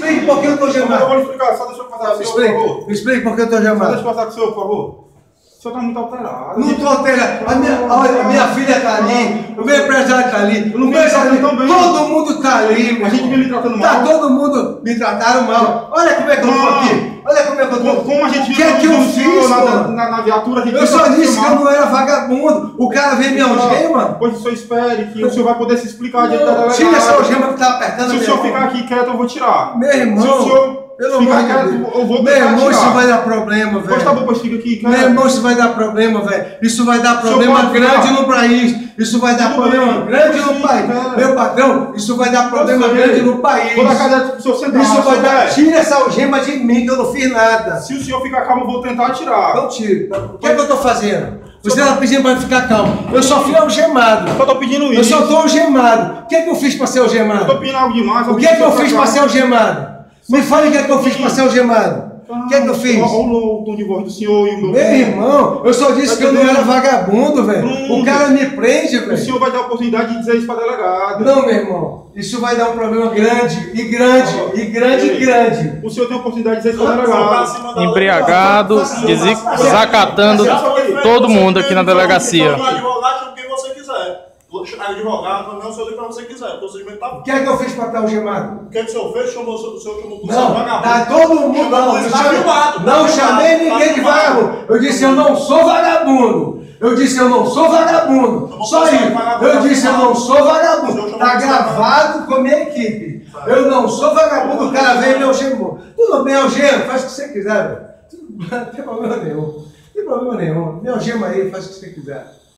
explique por que eu estou gemendo. Me explique por que eu estou gemendo. Deixa eu passar com o senhor, por favor. O senhor está muito alterado. Não estou alterado. A minha filha está ali, o meu empresário está ali, o meu está ali. Todo mundo está ali. A gente vem me tratando mal. Está todo mundo me trataram mal. Olha como é que eu estou aqui. Olha como é que eu estou. Como a gente viu que eu fiz, mano? Na viatura, a gente. Eu só disse que eu não era vagabundo. O cara veio me algeia, mano. Pois o senhor espere que o senhor vai poder se explicar de detalhe. Tira essa algema que está apertando. Se o senhor ficar aqui quieto, eu vou tirar. Meu irmão. Pelo amor de Deus, eu vou meu irmão, isso vai dar problema, velho. Tá bom, fica aqui, cara. Meu irmão, isso vai dar problema, velho. Isso vai dar problema grande no país. Isso vai dar problema grande no país. Meu patrão, isso vai dar problema grande no país. Isso vai dar. Tira essa algema de mim, que eu não fiz nada. Se o senhor ficar calmo, eu vou tentar tirar. Então tira. O que é que eu tô fazendo? Você está pedindo para ficar calmo. Eu só fui algemado. Eu tô pedindo isso. Eu só tô algemado. O que é que eu fiz para ser algemado? Eu tô pedindo algo demais. O que é que eu fiz para ser algemado? Me fale o que é que eu fiz para ser algemado. O que é que eu fiz? Olha o tom de voz do senhor e o meu... Meu irmão, eu só disse que eu não era vagabundo, velho. O cara me prende, velho. O senhor vai dar a oportunidade de dizer isso para delegado. Não, meu irmão. Isso vai dar um problema grande, e grande, e grande, e grande. O senhor tem a oportunidade de dizer isso para delegado. Embriagado, desacatando todo mundo aqui na delegacia. Advogado, não, o senhor para você quiser. O procedimento tá bom. O que é que eu fiz para estar algemado? O que é que o senhor fez? Chamou o senhor como vagabundo. Tá todo mundo. Não chamei ninguém de vagabundo. Eu disse eu não sou vagabundo. Eu disse eu não sou vagabundo. Só isso. Eu disse eu não sou vagabundo. Tá gravado com a minha equipe. Eu não sou vagabundo. O cara veio e me algemou. Tudo bem, algema, faz o que você quiser, velho. Não tem problema nenhum. Não tem problema nenhum. Me algema aí, faz o que você quiser.